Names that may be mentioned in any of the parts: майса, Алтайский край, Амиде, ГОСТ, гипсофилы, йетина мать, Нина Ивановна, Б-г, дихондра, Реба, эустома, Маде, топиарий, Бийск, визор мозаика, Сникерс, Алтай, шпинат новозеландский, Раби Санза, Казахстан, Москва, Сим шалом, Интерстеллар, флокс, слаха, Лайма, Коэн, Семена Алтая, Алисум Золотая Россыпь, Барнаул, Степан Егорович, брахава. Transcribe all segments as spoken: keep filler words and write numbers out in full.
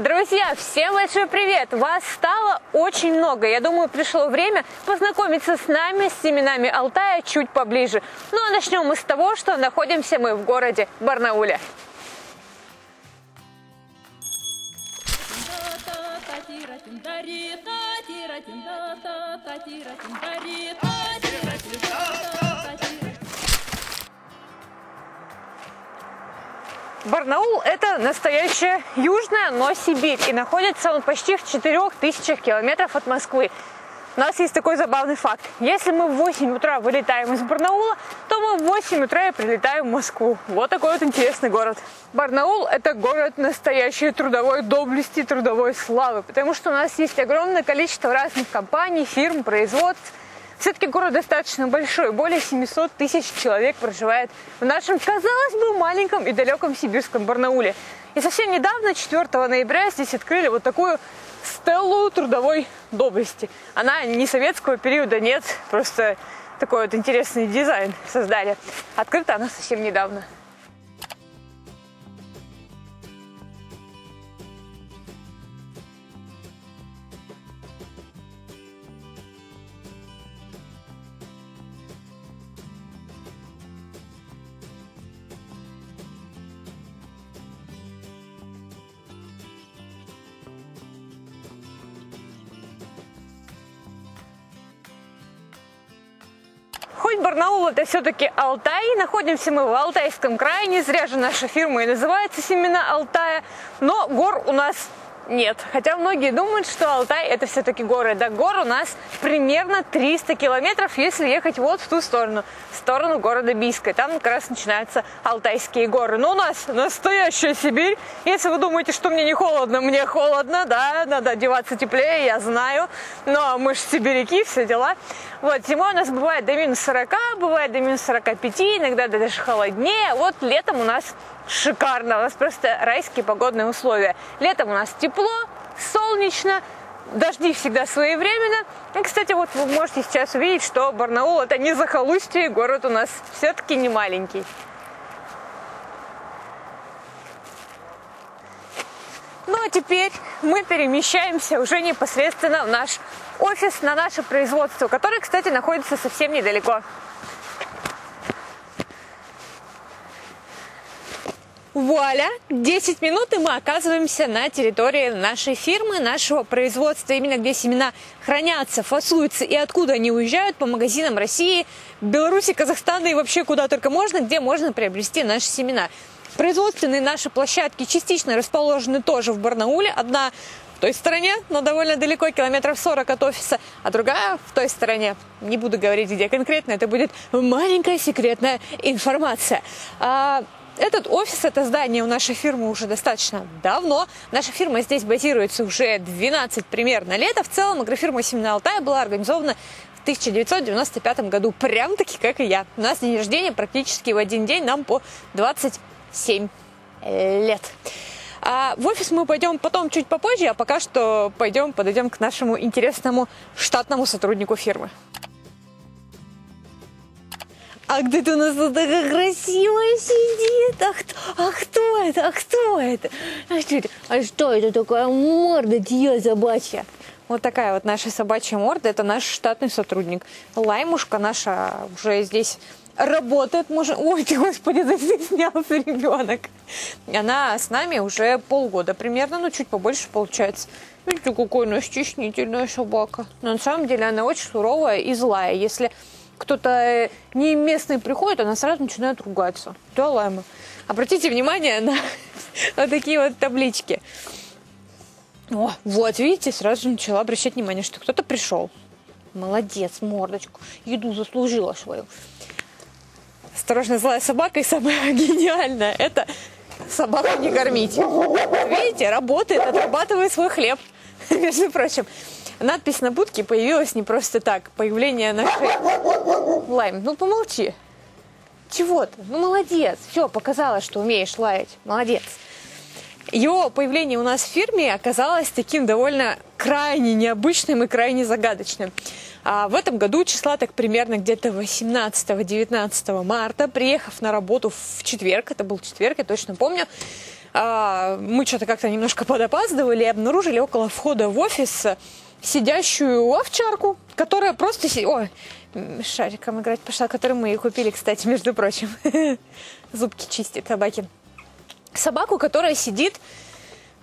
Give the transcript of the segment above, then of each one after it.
Друзья, всем большой привет! Вас стало очень много. Я думаю, пришло время познакомиться с нами, с семенами Алтая чуть поближе. Ну а начнем мы с того, что находимся мы в городе Барнауле. Барнаул – это настоящая южная, но Сибирь, и находится он почти в четырёх тысячах километров от Москвы. У нас есть такой забавный факт. Если мы в восемь утра вылетаем из Барнаула, то мы в восемь утра и прилетаем в Москву. Вот такой вот интересный город. Барнаул – это город настоящей трудовой доблести, трудовой славы, потому что у нас есть огромное количество разных компаний, фирм, производств. Все-таки город достаточно большой, более семисот тысяч человек проживает в нашем, казалось бы, маленьком и далеком сибирском Барнауле. И совсем недавно, четвёртого ноября, здесь открыли вот такую стеллу трудовой доблести. Она не советского периода, нет, просто такой вот интересный дизайн создали. Открыта она совсем недавно. Барнаул – это все-таки Алтай, находимся мы в Алтайском крае, не зря же наша фирма и называется «Семена Алтая», но гор у нас нет, хотя многие думают, что Алтай – это все-таки горы. До гор у нас примерно триста километров, если ехать вот в ту сторону, в сторону города Бийска, там как раз начинаются Алтайские горы. Но у нас настоящая Сибирь, если вы думаете, что мне не холодно, мне холодно, да, надо одеваться теплее, я знаю, но мы же сибиряки, все дела. Вот, зимой у нас бывает до минус сорока, бывает до минус сорока пяти, иногда даже холоднее. Вот летом у нас шикарно, у нас просто райские погодные условия. Летом у нас тепло, солнечно, дожди всегда своевременно. И, кстати, вот вы можете сейчас увидеть, что Барнаул – это не захолустье, город у нас все-таки не маленький. Ну а теперь мы перемещаемся уже непосредственно в наш офис, на наше производство, которое, кстати, находится совсем недалеко. Вуаля! десять минут, и мы оказываемся на территории нашей фирмы, нашего производства, именно где семена хранятся, фасуются и откуда они уезжают по магазинам России, Беларуси, Казахстана и вообще куда только можно, где можно приобрести наши семена. Производственные наши площадки частично расположены тоже в Барнауле. Одна в той стороне, но довольно далеко, километров сорок от офиса, а другая в той стороне. Не буду говорить, где конкретно, это будет маленькая секретная информация. А этот офис, это здание у нашей фирмы уже достаточно давно. Наша фирма здесь базируется уже двенадцать примерно лет. А в целом агрофирма «Семена Алтая» была организована в тысяча девятьсот девяносто пятом году, прям-таки как и я. У нас день рождения практически в один день, нам по двадцать семь лет. А в офис мы пойдем потом чуть попозже, а пока что пойдем, подойдем к нашему интересному штатному сотруднику фирмы. А где-то у нас тут такая красивая сидит. А кто, а кто это? А кто это? А что это? А что это такая морда тья собачья? Вот такая вот наша собачья морда. Это наш штатный сотрудник. Лаймушка наша уже здесь работает, может... Ой, господи, застеснялся ребенок. Она с нами уже полгода примерно, ну чуть побольше получается. Видите, какая у нас стеснительная собака. Но на самом деле она очень суровая и злая. Если кто-то не местный приходит, она сразу начинает ругаться. Да, Лайма? Обратите внимание на вот такие вот таблички. О, вот, видите, сразу начала обращать внимание, что кто-то пришел. Молодец, мордочку. Еду заслужила свою. Осторожно, злая собака, и самое гениальное – это собаку не кормить. Видите, работает, отрабатывает свой хлеб, между прочим. Надпись на будке появилась не просто так. Появление нашей... Лайм, ну помолчи. Чего ты? Ну молодец. Все, показала, что умеешь лаять. Молодец. Его появление у нас в фирме оказалось таким довольно крайне необычным и крайне загадочным. А в этом году числа так примерно где-то восемнадцатого-девятнадцатого марта, приехав на работу в четверг, это был четверг, я точно помню, мы что-то как-то немножко подопаздывали и обнаружили около входа в офис сидящую овчарку, которая просто... Си... О, шариком играть пошла, который мы и купили, кстати, между прочим. Зубки чистит собаки. Собаку, которая сидит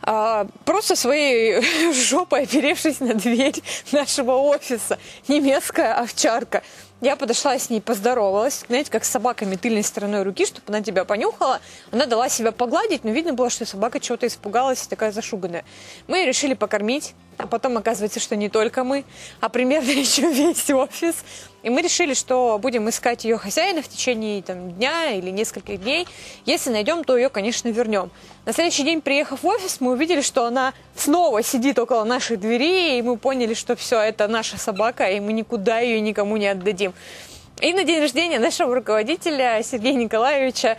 а, просто своей жопой, оперевшись на дверь нашего офиса. Немецкая овчарка. Я подошла с ней, поздоровалась. Знаете, как с собаками тыльной стороной руки, чтобы она тебя понюхала. Она дала себя погладить, но видно было, что собака чего-то испугалась, такая зашуганная. Мы ее решили покормить, а потом оказывается, что не только мы, а примерно еще весь офис. И мы решили, что будем искать ее хозяина в течение там, дня или нескольких дней. Если найдем, то ее, конечно, вернем. На следующий день, приехав в офис, мы увидели, что она снова сидит около нашей двери, и мы поняли, что все, это наша собака, и мы никуда ее никому не отдадим. И на день рождения нашего руководителя Сергея Николаевича,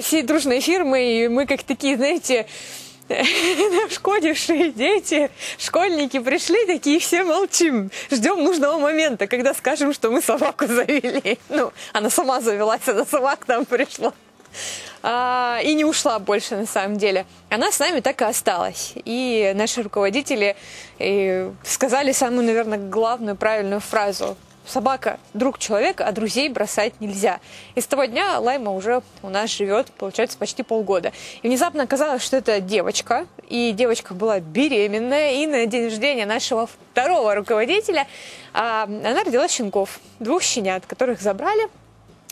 всей дружной фирмы, и мы как такие, знаете... Нашкодившие дети, школьники пришли, такие все молчим. Ждем нужного момента, когда скажем, что мы собаку завели. Ну, она сама завелась, она сама к нам пришла. А, и не ушла больше, на самом деле. Она с нами так и осталась. И наши руководители и сказали самую, наверное, главную правильную фразу. Собака – друг человека, а друзей бросать нельзя. И с того дня Лайма уже у нас живет, получается, почти полгода. И внезапно оказалось, что это девочка, и девочка была беременная, и на день рождения нашего второго руководителя а, она родила щенков, двух щенят, которых забрали.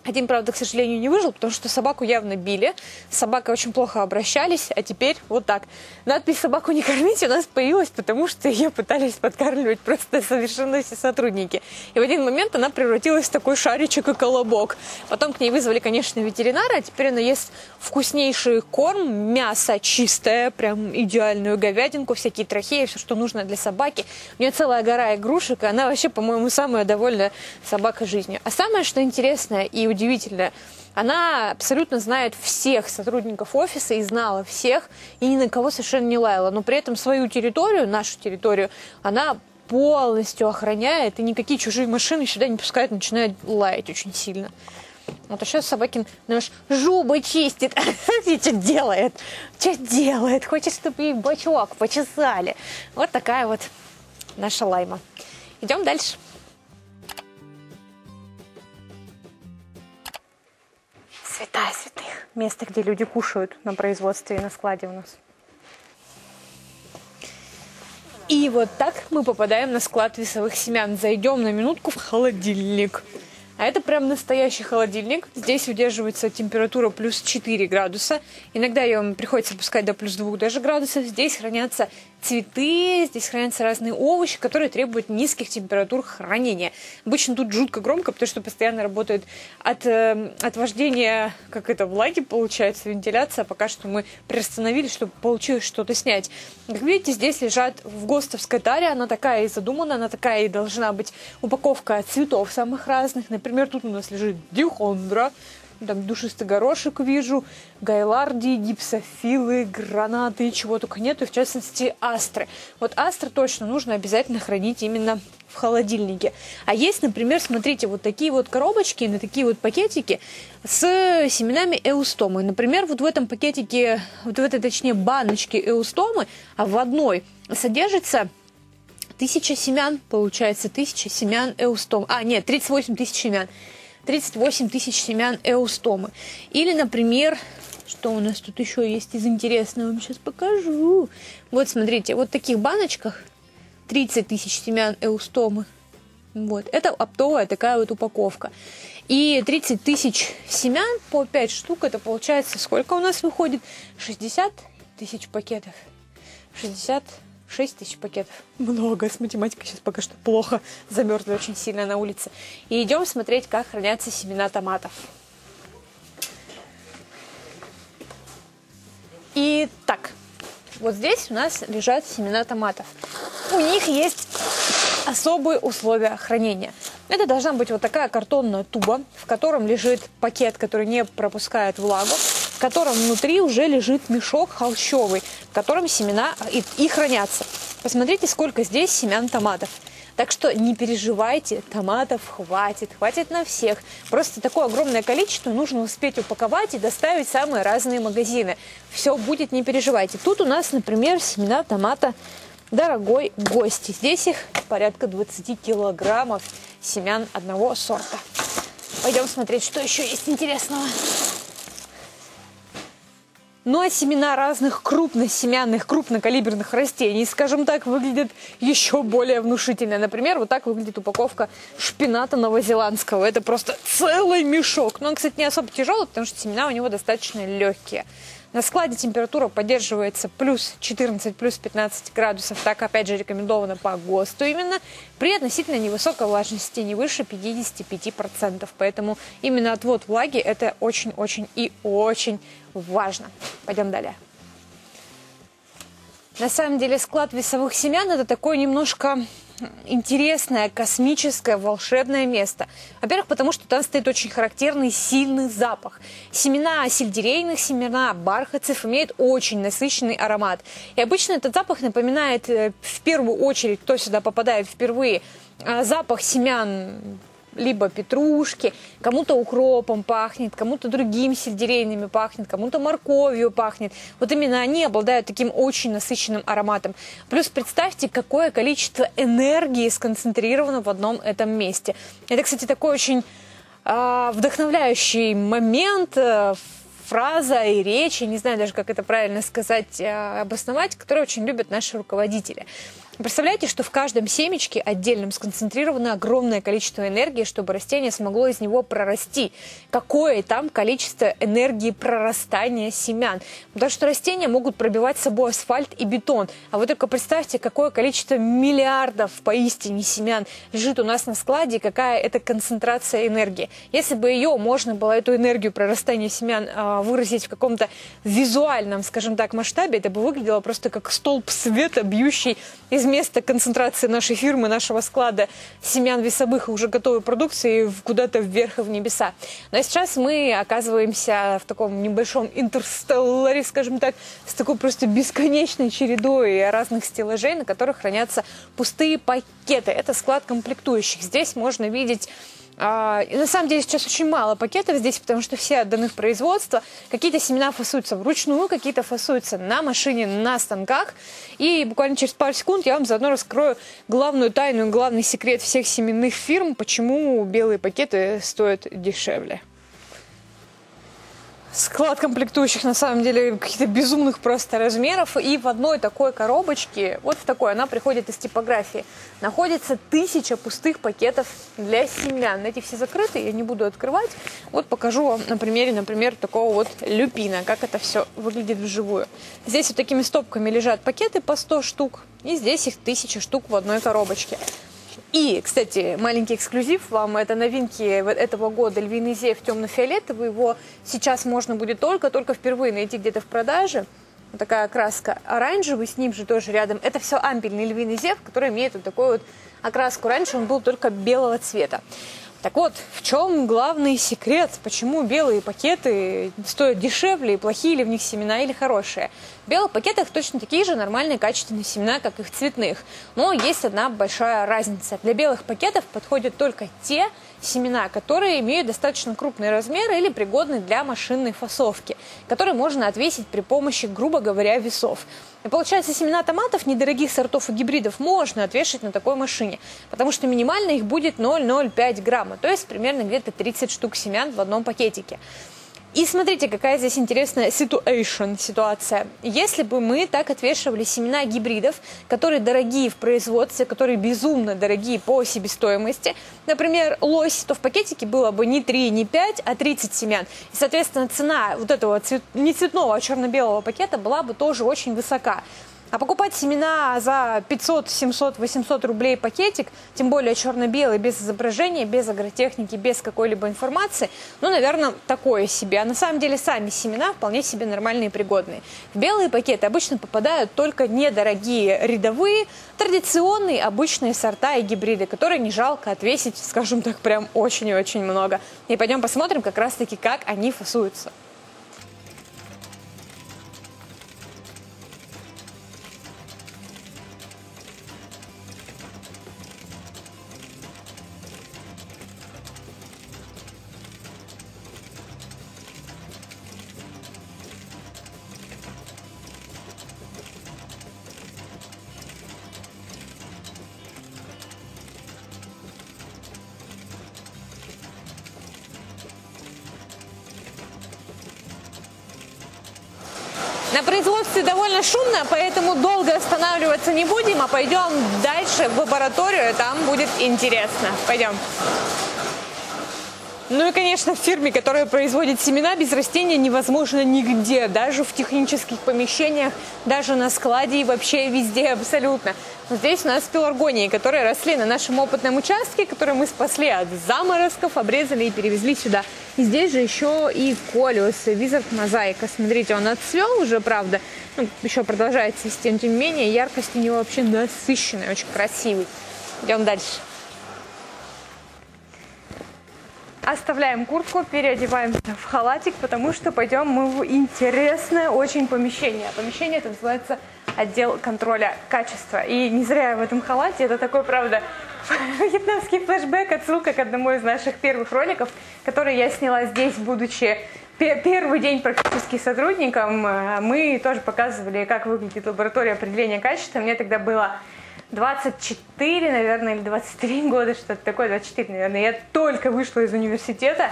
Один, правда, к сожалению, не выжил, потому что собаку явно били, с собакой очень плохо обращались, а теперь вот так. Надпись «Собаку не кормить» у нас появилась, потому что ее пытались подкармливать просто совершенно все сотрудники. И в один момент она превратилась в такой шаричек и колобок. Потом к ней вызвали, конечно, ветеринара, а теперь она ест вкуснейший корм, мясо чистое, прям идеальную говядинку, всякие трахеи, все, что нужно для собаки. У нее целая гора игрушек, и она вообще, по-моему, самая довольная собака жизнью. А самое, что интересное и удивительное, Удивительная. Она абсолютно знает всех сотрудников офиса и знала всех, и ни на кого совершенно не лаяла. Но при этом свою территорию, нашу территорию, она полностью охраняет, и никакие чужие машины сюда не пускают, начинают лаять очень сильно. Вот, а сейчас собакин наш жубы чистит. Что делает? Что делает? Хочет, чтобы ей бачок почесали. Вот такая вот наша Лайма. Идем дальше. Святая святых. Место, где люди кушают на производстве и на складе у нас. И вот так мы попадаем на склад весовых семян. Зайдем на минутку в холодильник. А это прям настоящий холодильник. Здесь удерживается температура плюс четыре градуса. Иногда ее приходится опускать до плюс двух даже градусов. Здесь хранятся цветы, здесь хранятся разные овощи, которые требуют низких температур хранения. Обычно тут жутко громко, потому что постоянно работает от, от вождения, как это, влаги получается, вентиляция. Пока что мы приостановились, чтобы получилось что-то снять. Как видите, здесь лежат в ГОСТовской таре, она такая и задумана, она такая и должна быть упаковка цветов самых разных. Например, тут у нас лежит дихондра. Там душистый горошек вижу, гайлардии, гипсофилы, гранаты, чего только нет, и в частности астры. Вот астры точно нужно обязательно хранить именно в холодильнике. А есть, например, смотрите, вот такие вот коробочки, на такие вот пакетики с семенами эустомы. Например, вот в этом пакетике, вот в этой, точнее, баночке эустомы, а в одной содержится... Тысяча семян, получается, тысяча семян эустом. А, нет, тридцать восемь тысяч семян. тридцать восемь тысяч семян эустомы. Или, например, что у нас тут еще есть из интересного, вам сейчас покажу. Вот, смотрите, вот в таких баночках тридцать тысяч семян эустомы. Вот, это оптовая такая вот упаковка. И тридцать тысяч семян по пять штук, это получается, сколько у нас выходит? шестьдесят тысяч пакетов. шестьдесят шесть тысяч пакетов. Много. С математикой сейчас пока что плохо. Замерзли очень сильно на улице. И идем смотреть, как хранятся семена томатов. Итак, вот здесь у нас лежат семена томатов. У них есть особые условия хранения. Это должна быть вот такая картонная туба, в котором лежит пакет, который не пропускает влагу, в котором внутри уже лежит мешок холщовый, в котором семена и, и хранятся. Посмотрите, сколько здесь семян томатов. Так что не переживайте, томатов хватит, хватит на всех. Просто такое огромное количество нужно успеть упаковать и доставить в самые разные магазины. Все будет, не переживайте. Тут у нас, например, семена томата «Дорогой гость». Здесь их порядка двадцати килограммов семян одного сорта. Пойдем смотреть, что еще есть интересного. Ну а семена разных крупносемянных, крупнокалиберных растений, скажем так, выглядят еще более внушительно. Например, вот так выглядит упаковка шпината новозеландского. Это просто целый мешок. Но он, кстати, не особо тяжелый, потому что семена у него достаточно легкие. На складе температура поддерживается плюс четырнадцать, плюс пятнадцать градусов. Так, опять же, рекомендовано по ГОСТу именно. При относительно невысокой влажности, не выше пятидесяти пяти процентов. Поэтому именно отвод влаги – это очень-очень и очень важно. Пойдем далее. На самом деле, склад весовых семян – это такое немножко интересное, космическое, волшебное место. Во-первых, потому что там стоит очень характерный, сильный запах. Семена сельдерейных, семена бархатцев имеют очень насыщенный аромат. И обычно этот запах напоминает, в первую очередь, кто сюда попадает впервые, запах семян либо петрушки, кому-то укропом пахнет, кому-то другим сельдерейными пахнет, кому-то морковью пахнет. Вот именно они обладают таким очень насыщенным ароматом. Плюс представьте, какое количество энергии сконцентрировано в одном этом месте. Это, кстати, такой очень э, вдохновляющий момент, э, фраза и речь, я не знаю даже, как это правильно сказать, э, обосновать, которую очень любят наши руководители. Представляете, что в каждом семечке отдельном сконцентрировано огромное количество энергии, чтобы растение смогло из него прорасти. Какое там количество энергии прорастания семян? Потому что растения могут пробивать с собой асфальт и бетон. А вы только представьте, какое количество миллиардов поистине семян лежит у нас на складе, какая это концентрация энергии. Если бы ее можно было, эту энергию прорастания семян, выразить в каком-то визуальном, скажем так, масштабе, это бы выглядело просто как столб света, бьющий из места концентрации нашей фирмы, нашего склада семян весовых и уже готовой продукции куда-то вверх и в небеса. Но сейчас мы оказываемся в таком небольшом интерстелларе, скажем так, с такой просто бесконечной чередой разных стеллажей, на которых хранятся пустые пакеты. Это склад комплектующих. Здесь можно видеть... А, на самом деле сейчас очень мало пакетов здесь, потому что все отданы в производство. Какие-то семена фасуются вручную, какие-то фасуются на машине, на станках. И буквально через пару секунд я вам заодно раскрою главную тайну, главный секрет всех семенных фирм, почему белые пакеты стоят дешевле. Склад комплектующих на самом деле каких-то безумных просто размеров. И в одной такой коробочке, вот в такой, она приходит из типографии, находится тысяча пустых пакетов для семян. Эти все закрыты, я не буду открывать. Вот покажу вам на примере, например, такого вот люпина, как это все выглядит вживую. Здесь вот такими стопками лежат пакеты по сто штук, и здесь их тысяча штук в одной коробочке. И, кстати, маленький эксклюзив вам, это новинки этого года, львиный зев темно-фиолетовый, его сейчас можно будет только-только впервые найти где-то в продаже. Вот такая краска оранжевый, с ним же тоже рядом, это все ампельный львиный зев, который имеет вот такую вот окраску, раньше он был только белого цвета. Так вот, в чем главный секрет, почему белые пакеты стоят дешевле, и плохие ли в них семена или хорошие? В белых пакетах точно такие же нормальные качественные семена, как и в цветных. Но есть одна большая разница. Для белых пакетов подходят только те семена, которые имеют достаточно крупный размер или пригодны для машинной фасовки, которые можно отвесить при помощи, грубо говоря, весов. И получается, семена томатов недорогих сортов и гибридов можно отвешивать на такой машине, потому что минимально их будет ноль целых ноль пять грамма, то есть примерно где-то тридцать штук семян в одном пакетике. И смотрите, какая здесь интересная situation, ситуация. Если бы мы так отвешивали семена гибридов, которые дорогие в производстве, которые безумно дорогие по себестоимости, например, лось, то в пакетике было бы не три, не пять, а тридцать семян. И, соответственно, цена вот этого цвет... не цветного, а черно-белого пакета была бы тоже очень высока. А покупать семена за пятьсот, семьсот, восемьсот рублей пакетик, тем более черно-белый, без изображения, без агротехники, без какой-либо информации, ну, наверное, такое себе. А на самом деле сами семена вполне себе нормальные и пригодные. В белые пакеты обычно попадают только недорогие рядовые, традиционные обычные сорта и гибриды, которые не жалко отвесить, скажем так, прям очень и очень много. И пойдем посмотрим как раз-таки, как они фасуются. На производстве довольно шумно, поэтому долго останавливаться не будем, а пойдем дальше в лабораторию, там будет интересно. Пойдем. Ну и, конечно, в фирме, которая производит семена, без растения невозможно нигде, даже в технических помещениях, даже на складе и вообще везде абсолютно. Но здесь у нас пеларгонии, которые росли на нашем опытном участке, которые мы спасли от заморозков, обрезали и перевезли сюда. И здесь же еще и колеус, визор мозаика. Смотрите, он отцвел уже, правда, ну, еще продолжает цвести, но тем не менее яркость у него вообще насыщенная, очень красивый. Идем дальше. Оставляем куртку, переодеваемся в халатик, потому что пойдем мы в интересное очень помещение. Помещение это называется отдел контроля качества. И не зря я в этом халате. Это такой, правда, вьетнамский флешбэк, отсылка к одному из наших первых роликов, который я сняла здесь, будучи первый день практически сотрудником. Мы тоже показывали, как выглядит лаборатория определения качества. Мне тогда было двадцать четыре, наверное, или двадцать три года, что-то такое, двадцать четыре, наверное. Я только вышла из университета,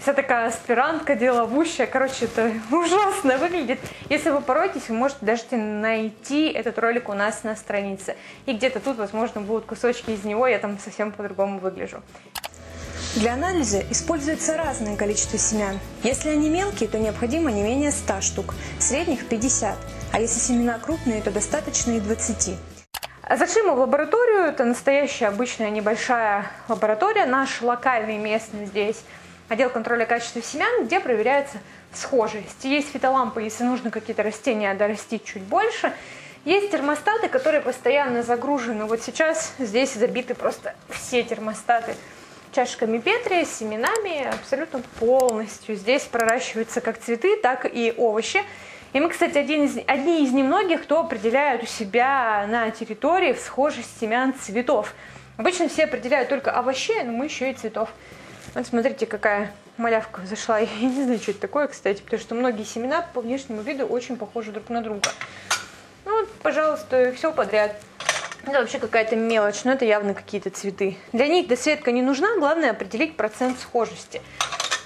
вся такая аспирантка, деловущая, короче, это ужасно выглядит. Если вы поройтесь, вы можете даже найти этот ролик у нас на странице. И где-то тут, возможно, будут кусочки из него, я там совсем по-другому выгляжу. Для анализа используется разное количество семян. Если они мелкие, то необходимо не менее ста штук, средних – пятьдесят, а если семена крупные, то достаточно и двадцати. Зашли мы в лабораторию, это настоящая обычная небольшая лаборатория, наш локальный местный здесь отдел контроля качества семян, где проверяется схожесть. Есть фитолампы, если нужно какие-то растения дорастить чуть больше. Есть термостаты, которые постоянно загружены. Вот сейчас здесь забиты просто все термостаты чашками Петри, семенами, абсолютно полностью. Здесь проращиваются как цветы, так и овощи. И мы, кстати, один из, одни из немногих, кто определяет у себя на территории схожесть семян цветов. Обычно все определяют только овощей, но мы еще и цветов. Вот смотрите, какая малявка зашла. Я не знаю, что это такое, кстати, потому что многие семена по внешнему виду очень похожи друг на друга. Ну вот, пожалуйста, все подряд. Это вообще какая-то мелочь, но это явно какие-то цветы. Для них досветка не нужна, главное определить процент схожести.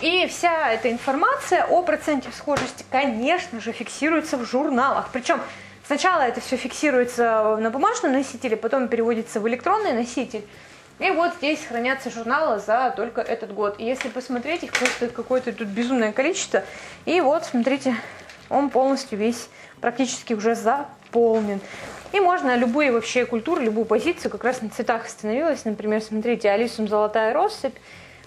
И вся эта информация о проценте схожести, конечно же, фиксируется в журналах. Причем сначала это все фиксируется на бумажном носителе, потом переводится в электронный носитель. И вот здесь хранятся журналы за только этот год. И если посмотреть, их просто какое-то тут безумное количество. И вот, смотрите, он полностью весь практически уже заполнен. И можно любые вообще культуры, любую позицию, как раз на цветах остановилась. Например, смотрите, Алисум Золотая Россыпь.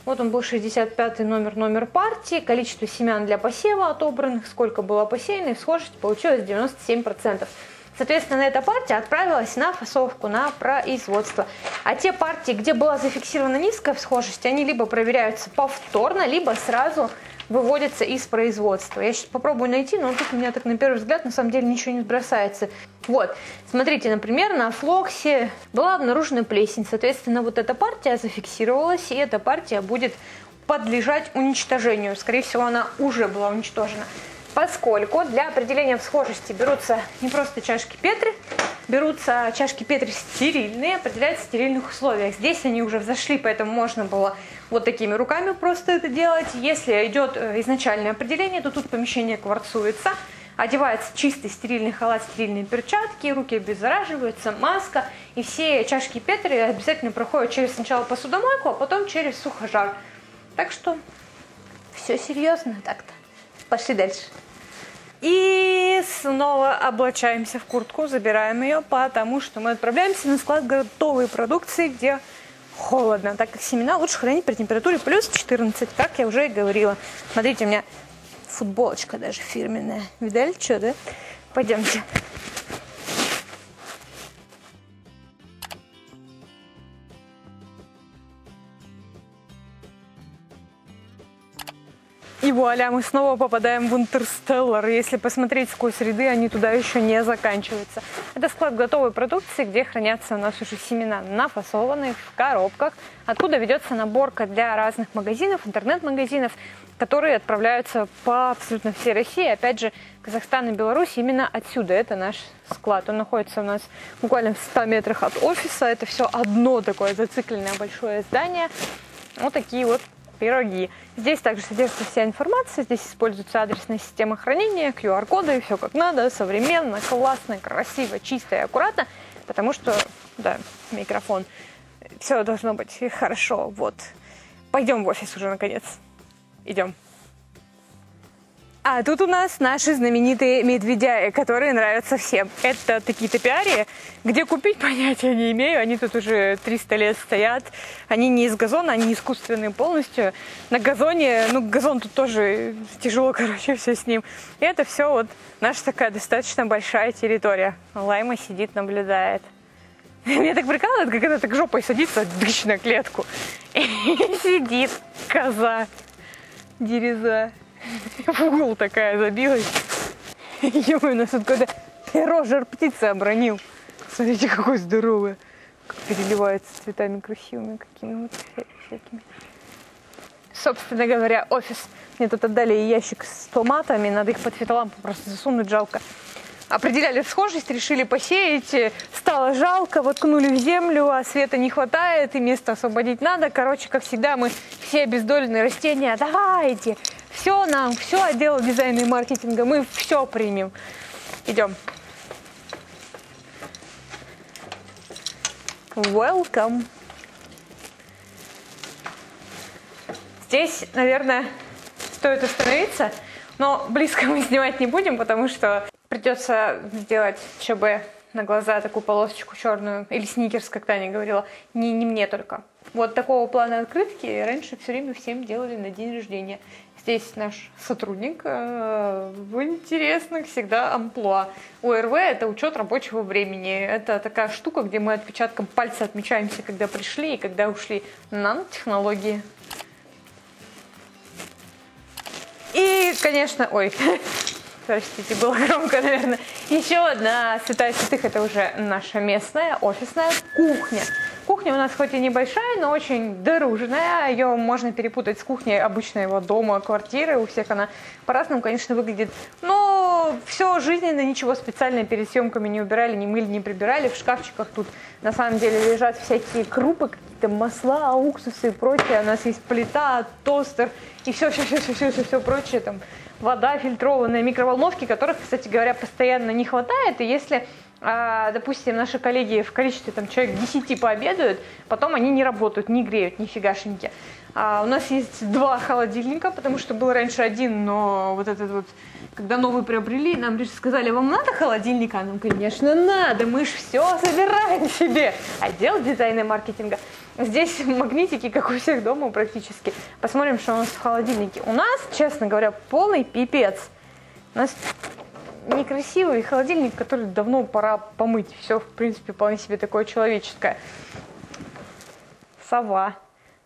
Вот он был шестьдесят пятый номер, номер партии, количество семян для посева отобранных, сколько было посеяно, и схожесть получилось девяносто семь процентов. Соответственно, эта партия отправилась на фасовку, на производство. А те партии, где была зафиксирована низкая схожесть, они либо проверяются повторно, либо сразу выводятся из производства. Я сейчас попробую найти, но тут у меня так на первый взгляд на самом деле ничего не бросается. Вот, смотрите, например, на флоксе была обнаружена плесень. Соответственно, вот эта партия зафиксировалась, и эта партия будет подлежать уничтожению. Скорее всего, она уже была уничтожена. Поскольку для определения схожести берутся не просто чашки Петри, берутся чашки Петри стерильные, определяют в стерильных условиях. Здесь они уже взошли, поэтому можно было вот такими руками просто это делать. Если идет изначальное определение, то тут помещение кварцуется, одевается чистый стерильный халат, стерильные перчатки, руки обеззараживаются, маска. И все чашки Петри обязательно проходят через сначала посудомойку, а потом через сухожар. Так что все серьезно так-то. Пошли дальше. И снова облачаемся в куртку, забираем ее, потому что мы отправляемся на склад готовой продукции, где холодно, так как семена лучше хранить при температуре плюс четырнадцать, как я уже и говорила. Смотрите, у меня футболочка даже фирменная. Видали, что, да? Пойдемте. И вуаля, мы снова попадаем в Интерстеллар. Если посмотреть сквозь ряды, они туда еще не заканчиваются. Это склад готовой продукции, где хранятся у нас уже семена, нафасованные в коробках, откуда ведется наборка для разных магазинов, интернет-магазинов, которые отправляются по абсолютно всей России. Опять же, Казахстан и Беларусь именно отсюда. Это наш склад. Он находится у нас буквально в ста метрах от офиса. Это все одно такое зацикленное большое здание. Вот такие вот пироги. Здесь также содержится вся информация, здесь используется адресная система хранения, ку ар коды, все как надо, современно, классно, красиво, чисто и аккуратно, потому что, да, микрофон, все должно быть хорошо, вот. Пойдем в офис уже, наконец. Идем. А тут у нас наши знаменитые медведяи, которые нравятся всем. Это такие топиарии, где купить понятия не имею. Они тут уже триста лет стоят. Они не из газона, они искусственные полностью. На газоне, ну газон тут тоже тяжело, короче, все с ним. И это все вот наша такая достаточно большая территория. Лайма сидит, наблюдает. Меня так прикалывает, как она так жопой садится на клетку. И сидит коза, дереза. В угол такая забилась. Ё-моё, нас тут какой-то перо жар птицы обронил. Смотрите, какой здоровый. Как переливается цветами красивыми какими-то всякими. Собственно говоря, офис. Мне тут отдали ящик с томатами. Надо их под фитолампу просто засунуть, жалко. Определяли схожесть, решили посеять. Стало жалко, воткнули в землю, а света не хватает, и место освободить надо. Короче, как всегда, мы все обездоленные растения. Давайте! Все нам, все отдел дизайна и маркетинга, мы все примем. Идем. Welcome. Здесь, наверное, стоит остановиться, но близко мы снимать не будем, потому что придется сделать ЧБ на глаза, такую полосочку черную, или сникерс, как Таня говорила, не, не мне только. Вот такого плана открытки раньше все время всем делали на день рождения. Здесь наш сотрудник в интересных всегда амплуа. о эр вэ – это учет рабочего времени. Это такая штука, где мы отпечатком пальца отмечаемся, когда пришли и когда ушли. Нанотехнологии. И, конечно, ой, простите, было громко, наверное. Еще одна святая святых – это уже наша местная офисная кухня. Кухня у нас хоть и небольшая, но очень дорожная. Ее можно перепутать с кухней обычного дома, квартиры. У всех она по-разному, конечно, выглядит. Но все жизненно, ничего специально перед съемками не убирали, не мыли, не прибирали. В шкафчиках тут на самом деле лежат всякие крупы, какие-то масла, уксусы и прочее. У нас есть плита, тостер и все-все-все-все-все прочее. Там вода фильтрованная, микроволновки, которых, кстати говоря, постоянно не хватает. И если... А, допустим, наши коллеги в количестве там, человек десяти пообедают, потом они не работают, не греют, нифигашеньки. А, у нас есть два холодильника, потому что был раньше один, но вот этот вот, когда новый приобрели, нам лишь сказали, вам надо холодильника? А нам, конечно, надо, мы же все собираем себе. Отдел дизайна и маркетинга. Здесь магнитики, как у всех дома практически. Посмотрим, что у нас в холодильнике. У нас, честно говоря, полный пипец. У нас... некрасивый холодильник, который давно пора помыть. Все, в принципе, вполне себе такое человеческое. Сова.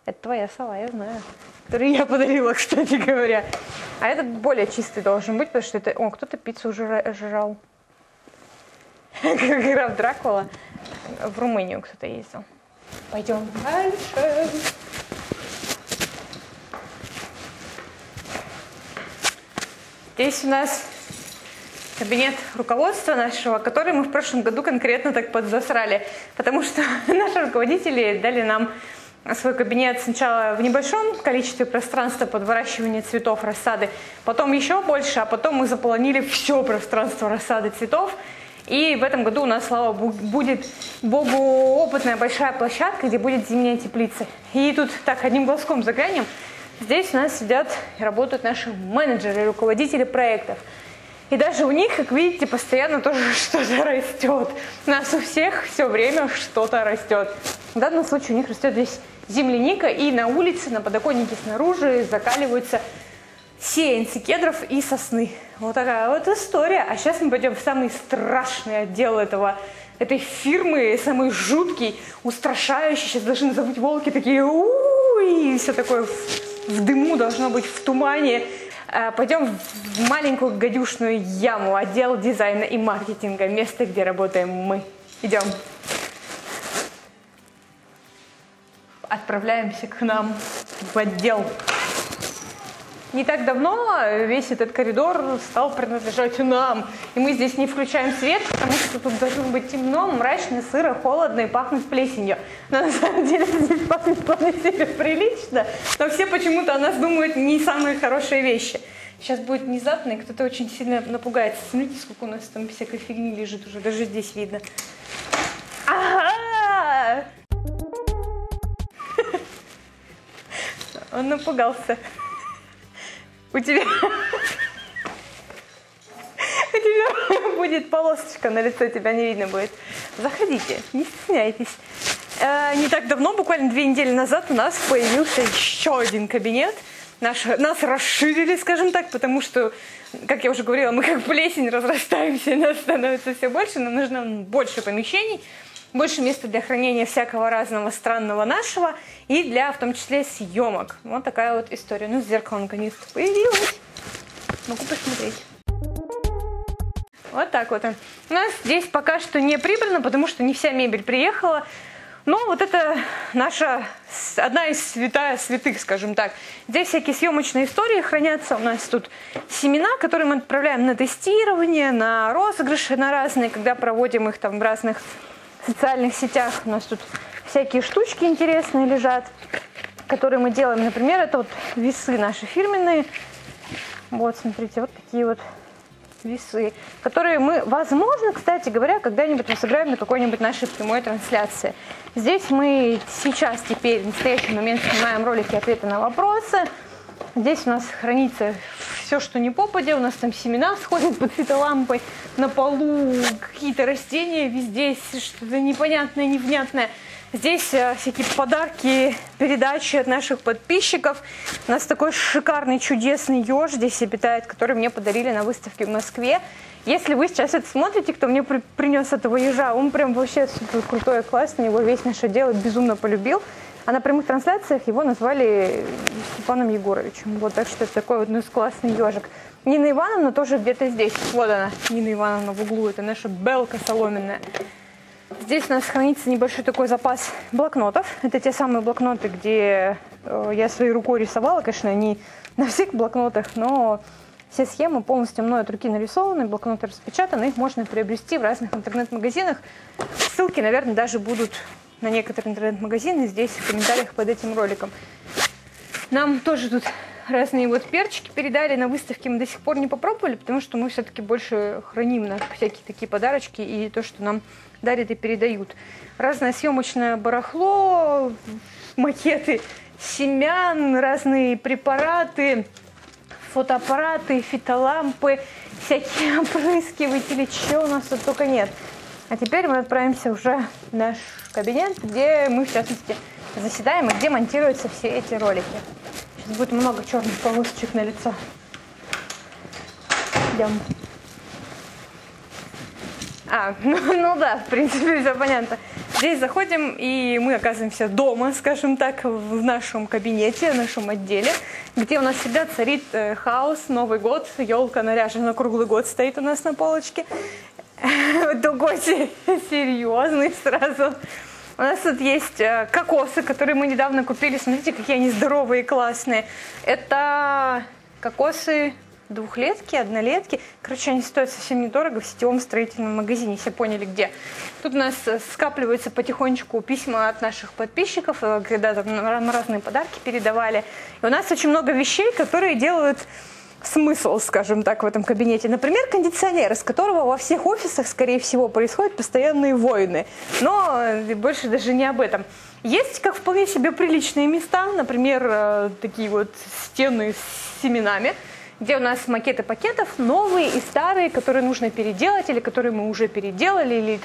Это твоя сова, я знаю. Которую я подарила, кстати говоря. А этот более чистый должен быть, потому что это... О, кто-то пиццу жра... жрал. Как игра в Дракула. В Румынию кто-то ездил. Пойдем дальше. Здесь у нас... кабинет руководства нашего, который мы в прошлом году конкретно так подзасрали, потому что наши руководители дали нам свой кабинет сначала в небольшом количестве пространства под выращивание цветов, рассады, потом еще больше, а потом мы заполонили все пространство рассады цветов. И в этом году у нас, слава богу, будет богу опытная большая площадка, где будет зимняя теплица. И тут так одним глазком заглянем. Здесь у нас сидят и работают наши менеджеры, руководители проектов. И даже у них, как видите, постоянно тоже что-то растет. У нас у всех все время что-то растет. В данном случае у них растет здесь земляника, и на улице, на подоконнике снаружи закаливаются сеянцы кедров и сосны. Вот такая вот история. А сейчас мы пойдем в самый страшный отдел этого, этой фирмы, самый жуткий, устрашающий. Сейчас должны забыть волки такие, у-у-у, и все такое в дыму должно быть, в тумане. Пойдем в маленькую гадюшную яму, отдел дизайна и маркетинга, место, где работаем мы. Идем. Отправляемся к нам в отдел. Не так давно весь этот коридор стал принадлежать нам. И мы здесь не включаем свет, потому что тут должно быть темно, мрачно, сыро, холодно и пахнет плесенью. Но на самом деле здесь пахнет плесенью прилично, но все почему-то о нас думают не самые хорошие вещи. Сейчас будет внезапно, и кто-то очень сильно напугается. Смотрите, сколько у нас там всякой фигни лежит уже, даже здесь видно. Ага! Он напугался. У тебя... У тебя будет полосочка на лице, тебя не видно будет. Заходите, не стесняйтесь. Э, не так давно, буквально две недели назад, у нас появился еще один кабинет. Наш, нас расширили, скажем так, потому что, как я уже говорила, мы как плесень разрастаемся, и нас становится все больше, нам нужно больше помещений, больше места для хранения всякого разного странного нашего и для, в том числе, съемок. Вот такая вот история. Ну, с зеркалом, конечно, появилась. Могу посмотреть. Вот так вот. У нас здесь пока что не прибрано, потому что не вся мебель приехала. Но вот это наша, одна из святая святых, скажем так. Здесь всякие съемочные истории хранятся. У нас тут семена, которые мы отправляем на тестирование, на розыгрыши, на разные, когда проводим их там в разных социальных сетях. У нас тут всякие штучки интересные лежат, которые мы делаем. Например, это вот весы наши фирменные. Вот, смотрите, вот такие вот весы, которые мы, возможно, кстати говоря, когда-нибудь мы сыграем на какой-нибудь нашей прямой трансляции. Здесь мы сейчас теперь в настоящий момент снимаем ролики ответы на вопросы. Здесь у нас хранится все, что не попадя. У нас там семена сходят под фитолампой, на полу какие-то растения, везде что-то непонятное, невнятное. Здесь всякие подарки, передачи от наших подписчиков. У нас такой шикарный, чудесный еж здесь обитает, который мне подарили на выставке в Москве. Если вы сейчас это смотрите, кто мне при принес этого ежа, он прям вообще супер крутой, классный, его весь наше дело безумно полюбил. А на прямых трансляциях его назвали Степаном Егоровичем. Вот, так что это такой вот, ну, классный ежик. Нина Ивановна тоже где-то здесь. Вот она, Нина Ивановна в углу, это наша белка соломенная. Здесь у нас хранится небольшой такой запас блокнотов. Это те самые блокноты, где я своей рукой рисовала. Конечно, не на всех блокнотах, но все схемы полностью мной от руки нарисованы, блокноты распечатаны. Их можно приобрести в разных интернет-магазинах. Ссылки, наверное, даже будут на некоторые интернет-магазины здесь в комментариях под этим роликом. Нам тоже тут разные вот перчики передали на выставке, мы до сих пор не попробовали, потому что мы все-таки больше храним на всякие такие подарочки и то, что нам дарят и передают. Разное съемочное барахло, макеты семян, разные препараты, фотоаппараты, фитолампы, всякие опрыскиватели, чего у нас тут только нет. А теперь мы отправимся уже в наш кабинет, где мы, в частности, заседаем и где монтируются все эти ролики. Сейчас будет много черных полосочек на лицо. Идем. А, ну, ну да, в принципе, все понятно. Здесь заходим, и мы оказываемся дома, скажем так, в нашем кабинете, в нашем отделе, где у нас всегда царит хаос, Новый год, елка наряжена, круглый год стоит у нас на полочке. Другой серьезный сразу. У нас тут есть кокосы, которые мы недавно купили. Смотрите, какие они здоровые и классные. Это кокосы двухлетки, однолетки. Короче, они стоят совсем недорого в сетевом строительном магазине, все поняли где. Тут у нас скапливаются потихонечку письма от наших подписчиков, когда нам разные подарки передавали. И у нас очень много вещей, которые делают смысл, скажем так, в этом кабинете. Например, кондиционер, из которого во всех офисах, скорее всего, происходят постоянные войны. Но больше даже не об этом. Есть как вполне себе приличные места, например, такие вот стены с семенами, где у нас макеты пакетов, новые и старые, которые нужно переделать, или которые мы уже переделали, или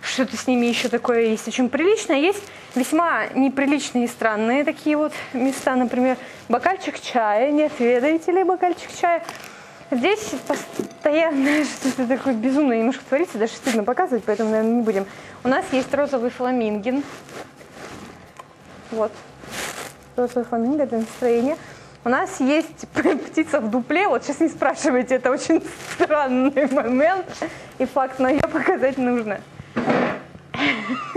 что-то с ними еще такое есть очень приличное. Есть весьма неприличные и странные такие вот места, например, бокальчик чая, не отведаете ли бокальчик чая? Здесь постоянно что-то такое безумное немножко творится, даже стыдно показывать, поэтому, наверное, не будем. У нас есть розовый фламинген, вот, розовый фламинго для настроения. У нас есть птица в дупле, вот сейчас не спрашивайте, это очень странный момент и факт, но ее показать нужно.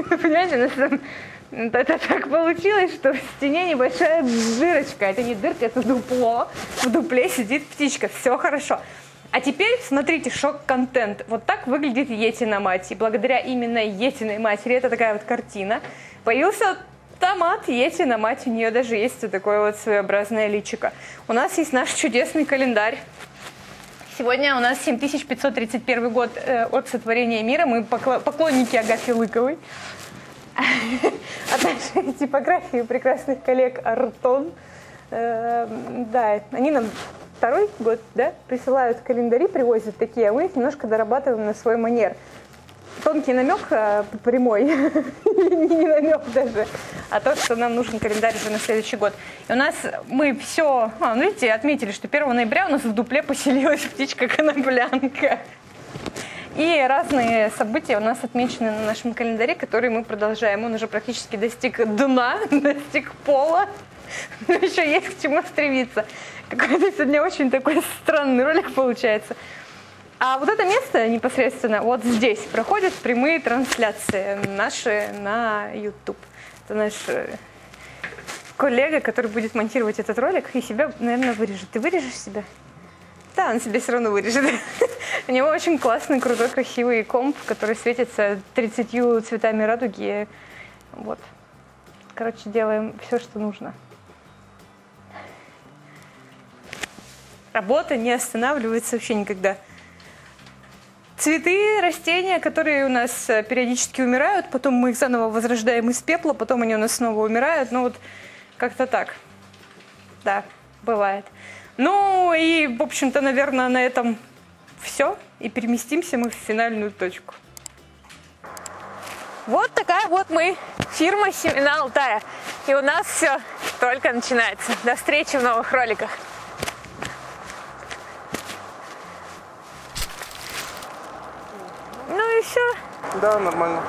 Понимаете, у нас там Это так получилось, что в стене небольшая дырочка. Это не дырка, это дупло. В дупле сидит птичка. Все хорошо. А теперь смотрите шок-контент. Вот так выглядит йетина мать. И благодаря именно йетиной матери, это такая вот картина, появился томат йетина мать. У нее даже есть вот такое вот своеобразное личико. У нас есть наш чудесный календарь. Сегодня у нас семь тысяч пятьсот тридцать первый год от сотворения мира. Мы поклонники Агафьи Лыковой. От нашей типографии прекрасных коллег Артон. Да, они нам второй год, да, присылают календари, привозят такие, а мы их немножко дорабатываем на свой манер. Тонкий намек, а прямой, не намек даже, а то, что нам нужен календарь уже на следующий год. И у нас мы все, а, ну видите, отметили, что первого ноября у нас в дупле поселилась птичка коноплянка. И разные события у нас отмечены на нашем календаре, которые мы продолжаем. Он уже практически достиг дна, достиг пола. Но еще есть к чему стремиться. Какой-то сегодня очень такой странный ролик получается. А вот это место непосредственно, вот здесь, проходят прямые трансляции наши на ютуб. Это наш коллега, который будет монтировать этот ролик, и себя, наверное, вырежет. Ты вырежешь себя? Да, он себе все равно вырежет. У него очень классный, крутой, красивый комп, который светится тридцатью цветами радуги. Вот. Короче, делаем все, что нужно. Работа не останавливается вообще никогда. Цветы, растения, которые у нас периодически умирают, потом мы их заново возрождаем из пепла, потом они у нас снова умирают. Ну вот как-то так. Да, бывает. Ну и, в общем-то, наверное, на этом все. И переместимся мы в финальную точку. Вот такая вот мы, фирма «Семена Алтая». И у нас все только начинается. До встречи в новых роликах. Ну и все. Да, нормально.